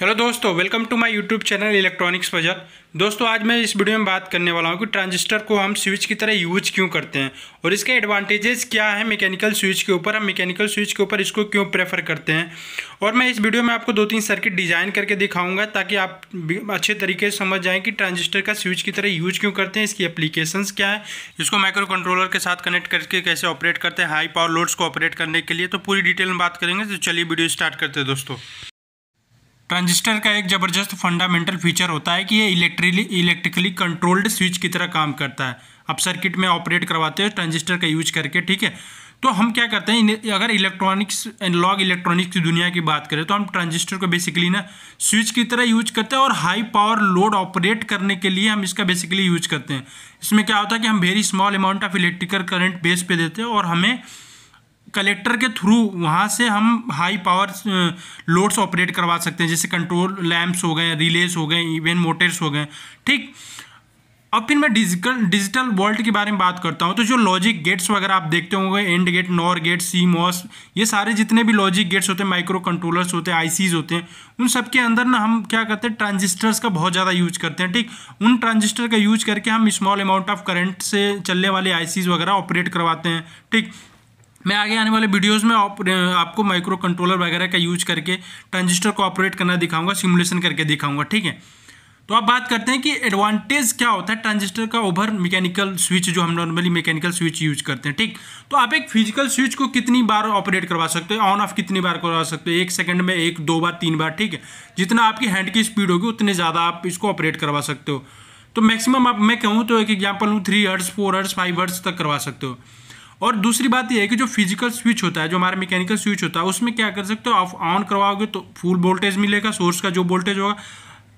Hello दोस्तों, welcome to my YouTube channel electronics बाजार। दोस्तों, आज मैं इस वीडियो में बात करने वाला हूं कि ट्रांजिस्टर को हम स्विच की तरह यूज क्यों करते हैं और इसके एडवांटेजेस क्या है मैकेनिकल स्विच के ऊपर। हम मैकेनिकल स्विच के ऊपर इसको क्यों प्रेफर करते हैं और मैं इस वीडियो में आपको 2-3 सर्किट डिज़ाइन करके दिखाऊँगा ताकि आप अच्छे तरीके से समझ जाएँ कि ट्रांजिस्टर का स्विच की तरह यूज क्यों करते हैं, इसकी एप्लीकेशंस क्या है, इसको माइक्रो कंट्रोलर के साथ कनेक्ट करके कैसे ऑपरेट करते हैं हाई पावर लोड्स को ऑपरेट करने के लिए। तो पूरी डिटेल में बात करेंगे, तो चलिए वीडियो स्टार्ट करते हैं। दोस्तों, ट्रांजिस्टर का एक ज़बरदस्त फंडामेंटल फीचर होता है कि ये इलेक्ट्रिकली कंट्रोल्ड स्विच की तरह काम करता है। आप सर्किट में ऑपरेट करवाते हो ट्रांजिस्टर का यूज करके, ठीक है। तो हम क्या करते हैं, अगर इलेक्ट्रॉनिक्स एनालॉग इलेक्ट्रॉनिक्स की दुनिया की बात करें तो हम ट्रांजिस्टर को बेसिकली ना स्विच की तरह यूज करते हैं और हाई पावर लोड ऑपरेट करने के लिए हम इसका बेसिकली यूज करते हैं। इसमें क्या होता है कि हम very small amount of electrical current base पे देते हैं और हमें कलेक्टर के थ्रू वहाँ से हम हाई पावर लोड्स ऑपरेट करवा सकते हैं, जैसे कंट्रोल लैम्प्स हो गए, रिलेस हो गए, इवन मोटर्स हो गए, ठीक। अब फिर मैं डिजिटल वॉल्ट के बारे में बात करता हूँ। तो जो लॉजिक गेट्स वगैरह आप देखते होंगे, AND gate, NOR gate, C moss, ये सारे जितने भी लॉजिक गेट्स होते हैं, माइक्रो कंट्रोलर्स होते हैं, आईसीज होते हैं, उन सब के अंदर ना हम क्या करते हैं, ट्रांजिस्टर्स का बहुत ज़्यादा यूज करते हैं, ठीक। उन ट्रांजिस्टर का यूज करके हम स्मॉल अमाउंट ऑफ करंट से चलने वाले आईसीज वगैरह ऑपरेट करवाते हैं, ठीक। मैं आगे आने वाले वीडियोस में आपको माइक्रो कंट्रोलर वगैरह का यूज करके ट्रांजिस्टर को ऑपरेट करना दिखाऊंगा, सिमुलेशन करके दिखाऊंगा, ठीक है। तो अब बात करते हैं कि एडवांटेज क्या होता है ट्रांजिस्टर का ओवर मैकेनिकल स्विच, जो हम नॉर्मली मैकेनिकल स्विच यूज करते हैं, ठीक। तो आप एक फिजिकल स्विच को कितनी बार ऑपरेट करवा सकते हो, ऑन ऑफ कितनी बार करवा सकते हो, 1 सेकंड में 1, 2 बार, 3 बार, ठीक है। जितना आपकी हैंड की स्पीड होगी उतने ज़्यादा आप इसको ऑपरेट करवा सकते हो। तो मैक्सिमम आप, मैं कहूँ तो एक एग्जाम्पल लूँ, 3 हर्ट्ज़, 4 हर्ट्ज़, 5 हर्ट्ज़ तक करवा सकते हो। और दूसरी बात यह है कि जो फिजिकल स्विच होता है, जो हमारा मैकेनिकल स्विच होता है, उसमें क्या कर सकते हो, आप ऑन करवाओगे तो फुल वोल्टेज मिलेगा, सोर्स का जो वोल्टेज होगा,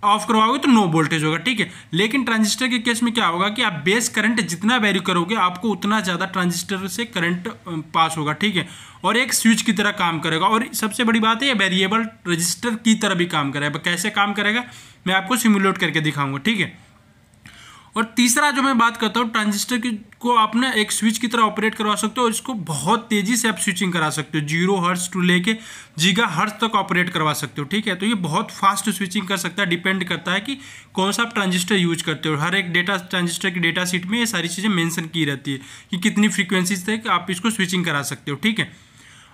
ऑफ करवाओगे तो नो वोल्टेज होगा, ठीक है। लेकिन ट्रांजिस्टर के केस में क्या होगा कि आप बेस करंट जितना वैरी करोगे आपको उतना ज़्यादा ट्रांजिस्टर से करंट पास होगा, ठीक है, और एक स्विच की तरह काम करेगा। और सबसे बड़ी बात है, ये वेरिएबल रजिस्टर की तरह भी काम करेगा। कैसे काम करेगा मैं आपको सिमुलेट करके दिखाऊंगा, ठीक है। और तीसरा जो मैं बात करता हूँ, ट्रांजिस्टर को आप ना एक स्विच की तरह ऑपरेट करवा सकते हो और इसको बहुत तेज़ी से आप स्विचिंग करा सकते हो, 0 हर्ट्ज़ टू लेके GHz तक ऑपरेट करवा सकते हो, ठीक है। तो ये बहुत फास्ट स्विचिंग कर सकता है, डिपेंड करता है कि कौन सा आप ट्रांजिस्टर यूज करते हो। हर एक डेटा ट्रांजिस्टर की डेटा शीट में ये सारी चीज़ें मेंशन की रहती है कि कितनी फ्रीक्वेंसीज तक आप इसको स्विचिंग करा सकते हो, ठीक है।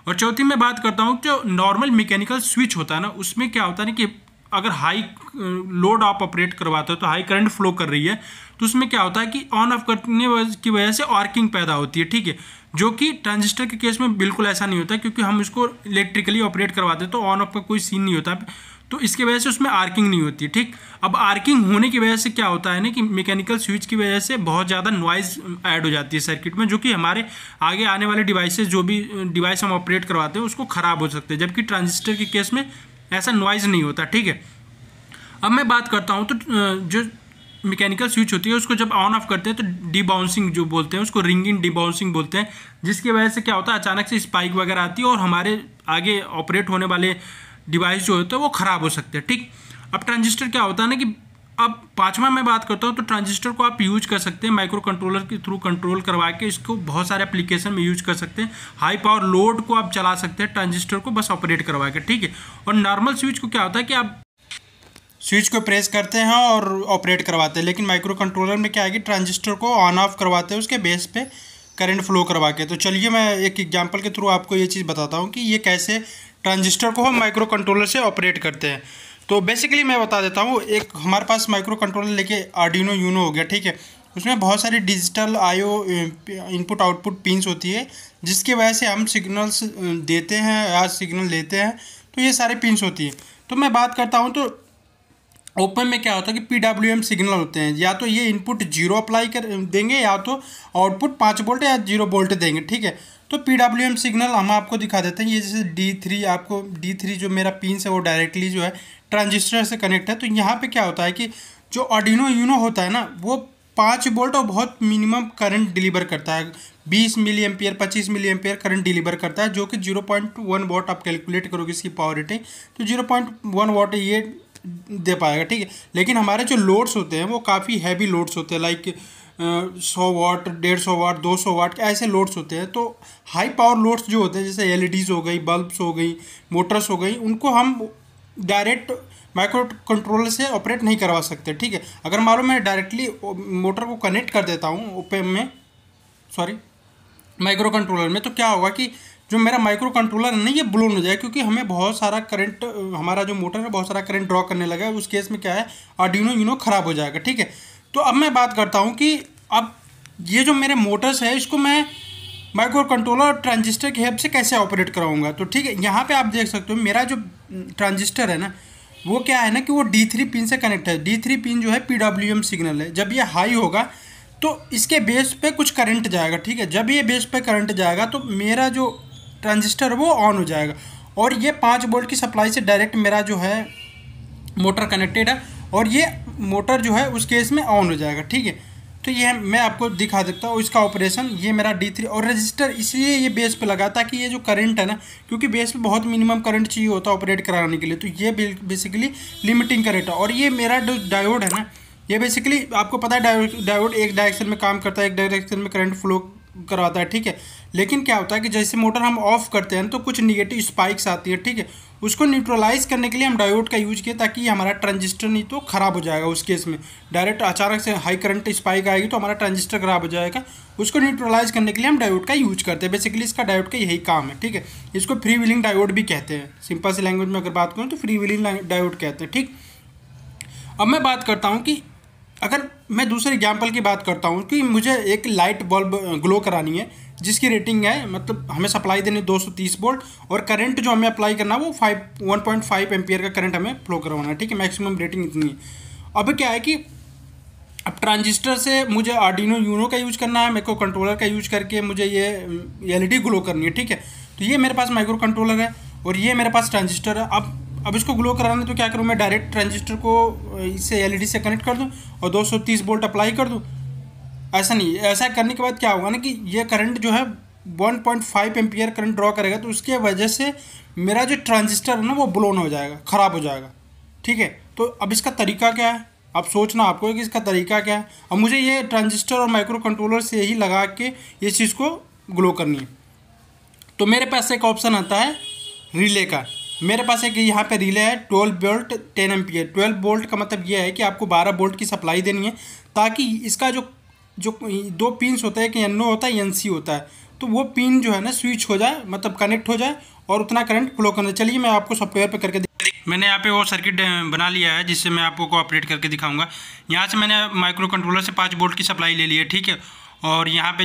और चौथी मैं बात करता हूँ, जो नॉर्मल मैकेनिकल स्विच होता है ना, उसमें क्या होता है ना कि अगर हाई लोड आप ऑपरेट करवाते हो तो हाई करंट फ्लो कर रही है, तो उसमें क्या होता है कि ऑन ऑफ करने की वजह से आर्किंग पैदा होती है, ठीक है, जो कि ट्रांजिस्टर के केस में बिल्कुल ऐसा नहीं होता क्योंकि हम इसको इलेक्ट्रिकली ऑपरेट करवाते हैं तो ऑन ऑफ का कोई सीन नहीं होता, तो इसकी वजह से उसमें आर्किंग नहीं होती, ठीक। अब आर्किंग होने की वजह से क्या होता है ना कि मैकेनिकल स्विच की वजह से बहुत ज़्यादा नॉइज़ ऐड हो जाती है सर्किट में, जो कि हमारे आगे आने वाले डिवाइसेज, जो भी डिवाइस हम ऑपरेट करवाते हैं उसको ख़राब हो सकते हैं, जबकि ट्रांजिस्टर के केस में ऐसा नॉइज़ नहीं होता, ठीक है। अब मैं बात करता हूँ तो जो मैकेनिकल स्विच होती है उसको जब ऑन ऑफ करते हैं तो डिबाउंसिंग जो बोलते हैं उसको, रिंगिंग डिबाउंसिंग बोलते हैं, जिसकी वजह से क्या होता है, अचानक से स्पाइक वगैरह आती है और हमारे आगे ऑपरेट होने वाले डिवाइस जो होते हैं वो ख़राब हो सकते हैं, ठीक। अब ट्रांजिस्टर क्या होता है ना कि, अब पाँचवा मैं बात करता हूँ, तो ट्रांजिस्टर को आप यूज कर सकते हैं माइक्रो कंट्रोलर के थ्रू कंट्रोल करवा के, इसको बहुत सारे एप्लीकेशन में यूज कर सकते हैं, हाई पावर लोड को आप चला सकते हैं ट्रांजिस्टर को बस ऑपरेट करवा के, ठीक है। और नॉर्मल स्विच को क्या होता है कि आप स्विच को प्रेस करते हैं और ऑपरेट करवाते हैं, लेकिन माइक्रो कंट्रोलर में क्या है कि ट्रांजिस्टर को ऑन ऑफ करवाते हैं उसके बेस पे करंट फ्लो करवा के। तो चलिए मैं एक एग्जांपल के थ्रू आपको ये चीज़ बताता हूँ कि ये कैसे ट्रांजिस्टर को हम माइक्रो कंट्रोलर से ऑपरेट करते हैं। तो बेसिकली मैं बता देता हूँ, एक हमारे पास माइक्रो कंट्रोलर लेके आर्डिनो यूनो हो गया, ठीक है, उसमें बहुत सारी digital IO input output pins होती है जिसकी वजह से हम सिग्नल्स देते हैं या सिग्नल लेते हैं, तो ये सारे पिन्स होती है। तो मैं बात करता हूँ तो ओपन में क्या होता है कि PWM सिग्नल होते हैं, या तो ये इनपुट 0 अप्लाई कर देंगे या तो आउटपुट 5 वोल्ट या 0 वोल्ट देंगे, ठीक है। तो PWM सिग्नल हम आपको दिखा देते हैं, ये जैसे D3, आपको D3 जो मेरा पिन है वो डायरेक्टली जो है ट्रांजिस्टर से कनेक्ट है। तो यहाँ पे क्या होता है कि जो आर्डिनो यूनो होता है ना वो 5 वोल्ट और बहुत मिनिमम करंट डिलीवर करता है, 20 milliampere, 25 milliampere current deliver करता है, जो कि 0.1 वॉट आप कैलकुलेट करोगे इसकी पावर रेटिंग, तो 0.1 वॉट ये दे पाएगा, ठीक है। लेकिन हमारे जो लोड्स होते हैं वो काफ़ी हैवी लोड्स होते हैं, लाइक 100 वाट, 150 वाट, 200 वाट ऐसे लोड्स होते हैं। तो हाई पावर लोड्स जो होते हैं, जैसे LEDs हो गई, बल्ब्स हो गई, मोटर्स हो गई, उनको हम डायरेक्ट माइक्रो कंट्रोलर से ऑपरेट नहीं करवा सकते। ठीक है, अगर मान लो मैं डायरेक्टली मोटर को कनेक्ट कर देता हूँ ओपैम में, सॉरी माइक्रो कंट्रोलर में, तो क्या होगा कि जो मेरा माइक्रो कंट्रोलर है ना ये ब्लोन हो जाए, क्योंकि हमें बहुत सारा करंट, हमारा जो मोटर है बहुत सारा करंट ड्रॉ करने लगा है। उस केस में क्या है, आर्डिनो यूनो ख़राब हो जाएगा। ठीक है, तो अब मैं बात करता हूँ कि अब ये जो मेरे मोटर्स है इसको मैं माइक्रो कंट्रोलर और ट्रांजिस्टर की हेल्प से कैसे ऑपरेट कराऊंगा। तो ठीक है, यहाँ पे आप देख सकते हो मेरा जो ट्रांजिस्टर है ना वो क्या है ना कि वो D3 पिन से कनेक्ट है। D3 पिन जो है PWM सिग्नल है, जब ये हाई होगा तो इसके बेस पे कुछ करंट जाएगा। ठीक है, जब ये बेस पे करंट जाएगा तो मेरा जो ट्रांजिस्टर वो ऑन हो जाएगा और ये 5 वोल्ट की सप्लाई से डायरेक्ट मेरा जो है मोटर कनेक्टेड है और ये मोटर जो है उस केस में ऑन हो जाएगा। ठीक है, तो ये मैं आपको दिखा देता हूँ इसका ऑपरेशन। ये मेरा D3 और रजिस्टर इसलिए ये बेस पे लगा ताकि ये जो करंट है ना, क्योंकि बेस पे बहुत मिनिमम करंट चाहिए होता है ऑपरेट कराने के लिए, तो ये बेसिकली लिमिटिंग करंट है। और ये मेरा जो डायोड है ना ये बेसिकली आपको पता है डायोड एक डायरेक्शन में काम करता है, एक डायरेक्शन में करंट फ्लो करवाता है। ठीक है, लेकिन क्या होता है कि जैसे मोटर हम ऑफ करते हैं तो कुछ निगेटिव स्पाइक्स आती है। ठीक है, उसको न्यूट्रलाइज करने के लिए हम डायोड का यूज किया ताकि हमारा ट्रांजिस्टर नहीं तो ख़राब हो जाएगा। उस केस में डायरेक्ट अचानक से हाई करंट स्पाइक आएगी तो हमारा ट्रांजिस्टर ख़राब हो जाएगा। उसको न्यूट्रलाइज करने के लिए हम डायोड का यूज करते हैं। बेसिकली इसका डायोड का यही काम है। ठीक है, इसको फ्री व्हीलिंग डायोड भी कहते हैं, सिंपल सी लैंग्वेज में अगर बात करूँ तो फ्री व्हीलिंग डायोड कहते हैं। ठीक, अब मैं बात करता हूँ कि अगर मैं दूसरे एग्जाम्पल की बात करता हूँ कि मुझे एक लाइट बल्ब ग्लो करानी है जिसकी रेटिंग है, मतलब हमें सप्लाई देनी 230 वोल्ट और करंट जो हमें अप्लाई करना वो 1.5 एम्पियर का करंट हमें फ्लो करवाना है। ठीक है, मैक्सिमम रेटिंग इतनी है। अब क्या है कि अब ट्रांजिस्टर से मुझे आर्डिनो यूनो का यूज करना है, माइक्रो कंट्रोलर का यूज करके मुझे ये LED ग्लो करनी है। ठीक है, तो ये मेरे पास माइक्रो कंट्रोलर है और ये मेरे पास ट्रांजिस्टर है। अब इसको ग्लो कराना तो क्या करूँ, मैं डायरेक्ट ट्रांजिस्टर को इससे LED से कनेक्ट कर दूँ और 230 वोल्ट अप्लाई कर दूँ? ऐसा नहीं, ऐसा करने के बाद क्या होगा ना कि ये करंट जो है 1.5 एम्पियर करंट ड्रॉ करेगा, तो उसके वजह से मेरा जो ट्रांजिस्टर है ना वो ब्लोन हो जाएगा, ख़राब हो जाएगा। ठीक है, तो अब इसका तरीका क्या है, आप सोचना आपको कि इसका तरीका क्या है। अब मुझे ये ट्रांजिस्टर और माइक्रो कंट्रोलर से ही लगा के ये चीज़ को ग्लो करनी है। तो मेरे पास एक ऑप्शन आता है रिले का। मेरे पास एक यहाँ पे रिले है 12 वोल्ट 10 एम्पियर। 12 वोल्ट का मतलब ये है कि आपको 12 वोल्ट की सप्लाई देनी है ताकि इसका जो 2 पिन्स होता है, एक NO होता है, NC होता है, तो वो पिन जो है ना स्विच हो जाए, मतलब कनेक्ट हो जाए और उतना करंट फ्लो करना। चलिए मैं आपको सॉफ्टवेयर पे करके मैंने यहाँ पे वो सर्किट बना लिया है जिससे मैं आपको ऑपरेट करके दिखाऊँगा। यहाँ से मैंने माइक्रो कंट्रोलर से 5 वोल्ट की सप्लाई ले ली है। ठीक है, और यहाँ पे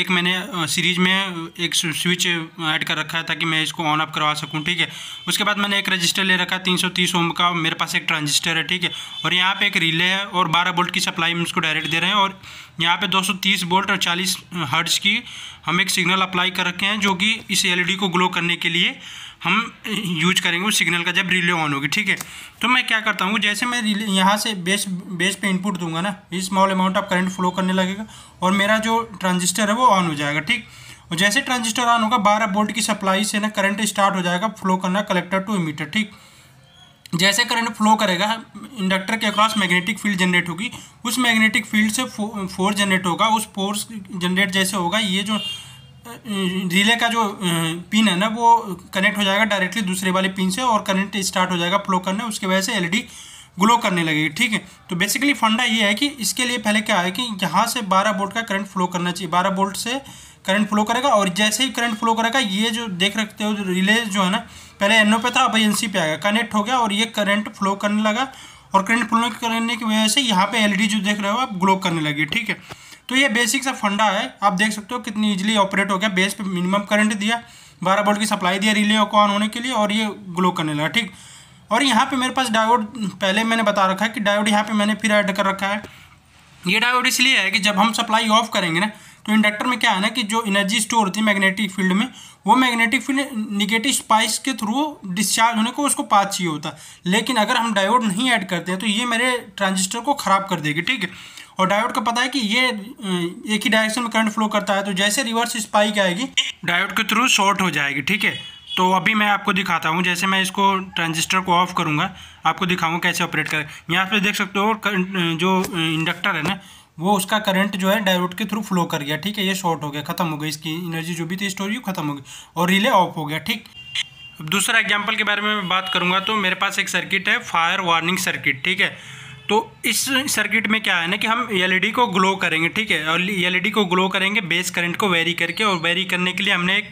एक मैंने सीरीज़ में एक स्विच ऐड कर रखा है ताकि मैं इसको ऑन ऑफ करवा सकूँ। ठीक है, उसके बाद मैंने एक रजिस्टर ले रखा है 330 ओम का, मेरे पास एक ट्रांजिस्टर है। ठीक है, और यहाँ पे एक रिले है और 12 वोल्ट की सप्लाई हम इसको डायरेक्ट दे रहे हैं और यहाँ पे 230 वोल्ट और 40 हर्ट्ज़ की हम एक सिग्नल अप्लाई कर रखे हैं जो कि इस LED को ग्लो करने के लिए हम यूज करेंगे उस सिग्नल का जब रिले ऑन होगी। ठीक है, तो मैं क्या करता हूँ, जैसे मैं रिले यहाँ से बेस पे इनपुट दूंगा ना, small amount of current flow करने लगेगा और मेरा जो ट्रांजिस्टर है वो ऑन हो जाएगा। ठीक, और जैसे ट्रांजिस्टर ऑन होगा 12 वोल्ट की सप्लाई से ना करंट स्टार्ट हो जाएगा फ्लो करना कलेक्टर टू एमिटर। ठीक, जैसे करंट फ्लो करेगा इंडक्टर के अक्रॉस मैग्नेटिक फील्ड जनरेट होगी, उस मैग्नेटिक फील्ड से फोर्स जनरेट होगा। उस फोर्स जनरेट जैसे होगा ये जो रिले का जो पिन है ना वो कनेक्ट हो जाएगा डायरेक्टली दूसरे वाले पिन से और करंट स्टार्ट हो जाएगा फ्लो करना, उसके वजह से LED ग्लो करने लगेगी। ठीक है, तो बेसिकली फंडा ये है कि इसके लिए पहले क्या है कि यहाँ से 12 वोल्ट का करंट फ्लो करना चाहिए, 12 वोल्ट से करंट फ्लो करेगा और जैसे ही करंट फ्लो करेगा ये जो देख रखते हो रिले जो है ना पहले NO पे था, अब NC पे आएगा, कनेक्ट हो गया और ये करंट फ्लो करने लगा और करंट फ्लो करने की वजह से यहाँ पे LED जो देख रहे हो आप ग्लो करने लगी। ठीक है, तो ये बेसिक सा फंडा है, आप देख सकते हो कितनी इजीली ऑपरेट हो गया। बेस पे मिनिमम करंट दिया, 12 वोल्ट की सप्लाई दिया रिले को ऑन होने के लिए और ये ग्लो करने लगा। ठीक, और यहाँ पे मेरे पास डायोड पहले मैंने बता रखा है कि डायोड यहाँ पे मैंने फिर ऐड कर रखा है। ये डायोड इसलिए है कि जब हम सप्लाई ऑफ करेंगे ना तो इंडक्टर में क्या है ना कि जो एनर्जी स्टोर होती है मैग्नेटिक फील्ड में, वो मैग्नेटिक फील्ड निगेटिव स्पाइस के थ्रू डिस्चार्ज होने को उसको पाथ चाहिए होता है, लेकिन अगर हम डायोड नहीं ऐड करते हैं तो ये मेरे ट्रांजिस्टर को ख़राब कर देगी। ठीक है, और डायोड का पता है कि ये एक ही डायरेक्शन में करंट फ्लो करता है, तो जैसे रिवर्स स्पाइक आएगी डायोड के थ्रू शॉर्ट हो जाएगी। ठीक है, तो अभी मैं आपको दिखाता हूँ, जैसे मैं इसको ट्रांजिस्टर को ऑफ करूँगा आपको दिखाऊँगा कैसे ऑपरेट करें। यहाँ पे देख सकते हो जो इंडक्टर है ना वो उसका करंट जो है डायोड के थ्रू फ्लो कर गया। ठीक है, ये शॉर्ट हो गया, खत्म हो गया, इसकी एनर्जी जो भी थी स्टोर खत्म हो गई और रिले ऑफ हो गया। ठीक, दूसरा एग्जाम्पल के बारे में मैं बात करूँगा तो मेरे पास एक सर्किट है फायर वार्निंग सर्किट, ठीक है। तो इस सर्किट में क्या है ना कि हम एलईडी को ग्लो करेंगे, ठीक है, और एलईडी को ग्लो करेंगे बेस करंट को वेरी करके। और वेरी करने के लिए हमने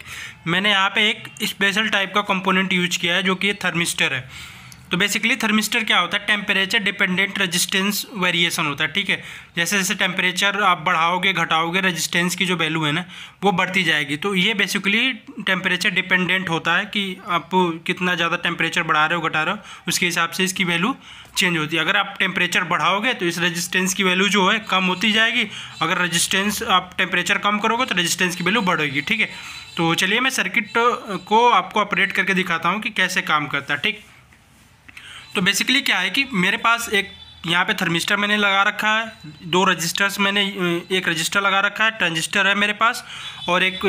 मैंने यहाँ पे एक स्पेशल टाइप का कंपोनेंट यूज किया है जो कि थर्मिस्टर है। तो बेसिकली थर्मिस्टर क्या होता है, टेम्परेचर डिपेंडेंट रजिस्टेंस वेरिएशन होता है, ठीक है। जैसे जैसे टेम्परेचर आप बढ़ाओगे घटाओगे रजिस्टेंस की जो वैल्यू है ना वो बढ़ती जाएगी। तो ये बेसिकली टेम्परेचर डिपेंडेंट होता है कि आप कितना ज़्यादा टेम्परेचर बढ़ा रहे हो घटा रहे हो उसके हिसाब से इसकी वैल्यू चेंज होती है। अगर आप टेम्परेचर बढ़ाओगे तो इस रजिस्टेंस की वैल्यू जो है कम होती जाएगी, अगर रजिस्टेंस आप टेम्परेचर कम करोगे तो रजिस्टेंस की वैल्यू बढ़ेगी, ठीक है। तो चलिए मैं सर्किट को आपको ऑपरेट करके दिखाता हूँ कि कैसे काम करता है, ठीक। तो बेसिकली क्या है कि मेरे पास एक यहाँ पे थर्मिस्टर मैंने लगा रखा है, दो रजिस्टर्स मैंने एक रजिस्टर लगा रखा है, ट्रांजिस्टर है मेरे पास और एक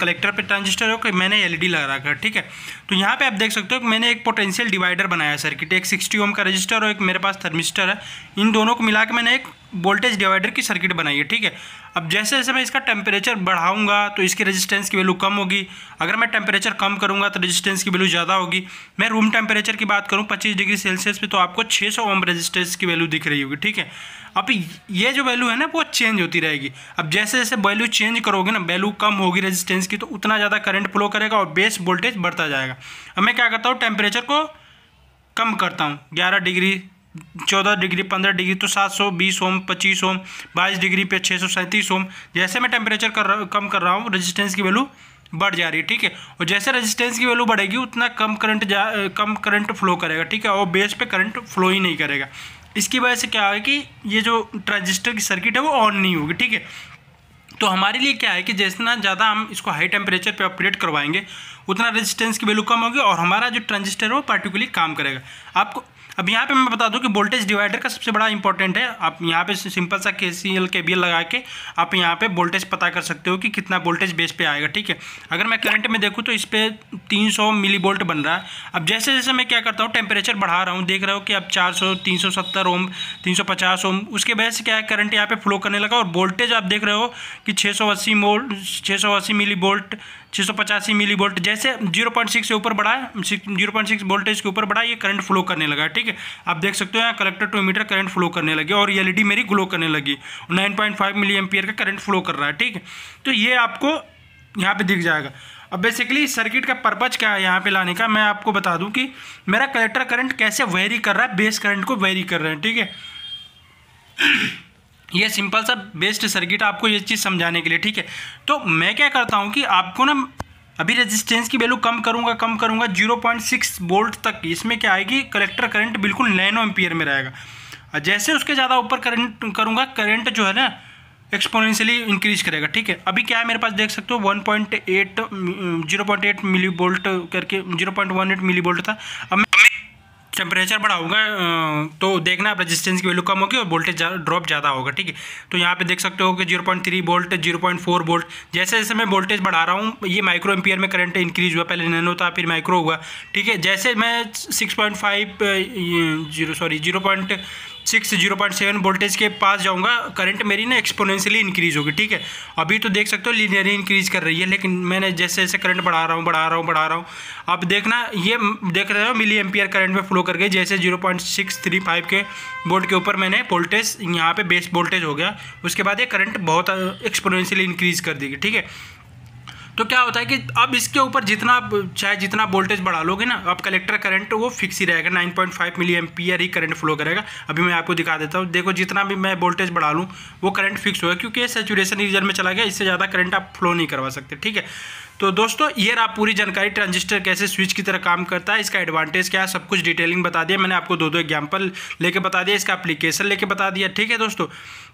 कलेक्टर पे ट्रांजिस्टर है, मैंने एलईडी लगा रखा है, ठीक है। तो यहाँ पे आप देख सकते हो कि मैंने एक पोटेंशियल डिवाइडर बनाया सर्किट, एक 60 ओम का रजिस्टर और एक मेरे पास थर्मिस्टर है, इन दोनों को मिला के मैंने एक वोल्टेज डिवाइडर की सर्किट बनाई है, ठीक है। अब जैसे जैसे मैं इसका टेम्परेचर बढ़ाऊंगा तो इसकी रेजिस्टेंस की वैल्यू कम होगी, अगर मैं टेम्परेचर कम करूंगा तो रेजिस्टेंस की वैल्यू ज़्यादा होगी। मैं रूम टेम्परेचर की बात करूं 25 डिग्री सेल्सियस पे तो आपको 600 ओम रेजिस्टेंस की वैल्यू दिख रही होगी, ठीक है। अब ये जो वैल्यू है ना वो चेंज होती रहेगी। अब जैसे जैसे वैल्यू चेंज करोगे ना, वैल्यू कम होगी रेजिस्टेंस की तो उतना ज़्यादा करंट फ्लो करेगा और बेस वोल्टेज बढ़ता जाएगा। अब मैं क्या करता हूँ, टेम्परेचर को कम करता हूँ 11 डिग्री, 14 डिग्री, 15 डिग्री, तो 720 ओम, 25 ओम, 22 डिग्री पे 637 ओम। जैसे मैं टेम्परेचर कम कर रहा हूँ रेजिस्टेंस की वैल्यू बढ़ जा रही है, ठीक है। और जैसे रेजिस्टेंस की वैल्यू बढ़ेगी उतना कम करंट फ्लो करेगा, ठीक है, और बेस पे करंट फ्लो ही नहीं करेगा। इसकी वजह से क्या है कि ये जो ट्रांजिस्टर की सर्किट है वो ऑन नहीं होगी, ठीक है। तो हमारे लिए क्या है कि जितना ज़्यादा हम इसको हाई टेम्परेचर पे ऑपरेट करवाएंगे उतना रेजिस्टेंस की वैल्यू कम होगी और हमारा जो ट्रांजिस्टर है वो पर्टिकुलरली काम करेगा। आपको अब यहाँ पे मैं बता दूं कि वोल्टेज डिवाइडर का सबसे बड़ा इंपॉर्टेंट है। आप यहाँ पे सिंपल सा KCL KVL लगा के आप यहाँ पे वोल्टेज पता कर सकते हो कि कितना वोल्टेज बेस पे आएगा, ठीक है। अगर मैं करंट में देखूँ तो इस पर 300 मिली वोल्ट बन रहा है। अब जैसे जैसे मैं क्या करता हूँ टेम्परेचर बढ़ा रहा हूँ, देख रहा हूँ कि अब 400, 370 ओम, 350 ओम, उसके वजह से क्या है करंट यहाँ पर फ्लो करने लगा और वोल्टेज आप देख रहे हो कि 680 मिली वोल्ट, 685 मिली वोल्ट, जैसे 0.6 से ऊपर बढ़ा है, 0.6 वोल्टेज के ऊपर बढ़ा ये करंट फ्लो करने लगा, ठीक है। आप देख सकते हो यहाँ collector to emitter current flow करने लगी और एलईडी मेरी ग्लो करने लगी, 9.5 मिली एम्पियर का करंट फ्लो कर रहा है, ठीक है। तो ये आपको यहाँ पे दिख जाएगा। अब बेसिकली सर्किट का पर्पज क्या है यहाँ पे लाने का, मैं आपको बता दूँ कि मेरा कलेक्टर करंट कैसे वेरी कर रहा है, बेस करंट को वेरी कर रहे हैं, ठीक है। ये सिंपल सा बेस्ड सर्किट आपको ये चीज़ समझाने के लिए, ठीक है। तो मैं क्या करता हूँ कि आपको ना अभी रेजिस्टेंस की वैल्यू कम करूँगा 0.6 वोल्ट तक, इसमें क्या आएगी कलेक्टर करंट बिल्कुल नैनो एम्पियर में रहेगा। और जैसे उसके ज़्यादा ऊपर करंट करूँगा करंट जो है ना एक्सपोनेंशियली इंक्रीज करेगा, ठीक है। अभी क्या है मेरे पास देख सकते हो 0.8 मिली वोल्ट करके 0.18 मिली वोल्ट था। अब टेम्परेचर बढ़ाऊंगा तो देखना आप रेजिस्टेंस की वैल्यू कम होगी और वोल्टेज ड्रॉप ज़्यादा होगा, ठीक है। तो यहाँ पे देख सकते हो कि 0.3 वोल्ट, 0.4 वोल्ट, जैसे जैसे मैं वोल्टेज बढ़ा रहा हूँ ये माइक्रो एम्पियर में करंट इंक्रीज हुआ, पहले नैनो था फिर माइक्रो हुआ, ठीक है। जैसे मैं 0.7 वोल्टेज के पास जाऊँगा करंट मेरी ना एक्सपोनेंशियली इंक्रीज होगी, ठीक है। अभी तो देख सकते हो लीनियरली इंक्रीज कर रही है, लेकिन मैंने जैसे जैसे करंट बढ़ा रहा हूँ। अब देखना ये देख रहे हो मिली एम्पियर करंट में फ्लो कर गई, जैसे 0.635 के वोल्ट के ऊपर मैंने वोल्टेज यहाँ पे बेस वोल्टेज हो गया, उसके बाद ये करंट बहुत एक्सपोनेंशियली इंक्रीज कर देगी, ठीक है। तो क्या होता है कि अब इसके ऊपर जितना आप चाहे जितना वोल्टेज बढ़ा लोगे ना अब कलेक्टर करंट वो फिक्स ही रहेगा, 9.5 मिली एम्पियर ही करंट फ्लो करेगा। अभी मैं आपको दिखा देता हूँ, देखो जितना भी मैं वोल्टेज बढ़ा लूँ वो करंट फिक्स होगा क्योंकि ये सैचुरेशन रीजन में चला गया, इससे ज़्यादा करंट आप फ्लो नहीं करवा सकते, ठीक है। तो दोस्तों ये रहा पूरी जानकारी ट्रांजिस्टर कैसे स्विच की तरह काम करता है, इसका एडवांटेज क्या है, सब कुछ डिटेलिंग बता दिया मैंने आपको, दो एग्जाम्पल लेके बता दिया, इसका एप्लीकेशन लेके बता दिया, ठीक है दोस्तों।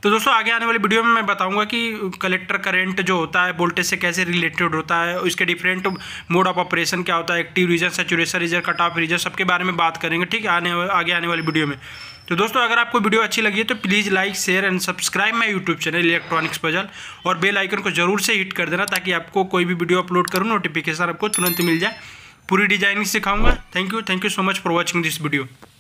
तो दोस्तों आगे आने वाली वीडियो में मैं बताऊंगा कि कलेक्टर करंट जो होता है वोल्टेज से कैसे रिलेटेड होता है, इसके डिफरेंट मोड ऑफ ऑपरेशन क्या होता है, active region, saturation region, cut off region, सबके बारे में बात करेंगे, ठीक है, आगे आने वाली वीडियो में। तो दोस्तों अगर आपको वीडियो अच्छी लगी है तो please like, share and subscribe my YouTube channel electronics puzzle और बेल आइकन को जरूर से हिट कर देना ताकि आपको कोई भी वीडियो अपलोड करूँ नोटिफिकेशन आपको तुरंत मिल जाए। पूरी डिजाइनिंग सिखाऊंगा। Thank you so much for watching this video.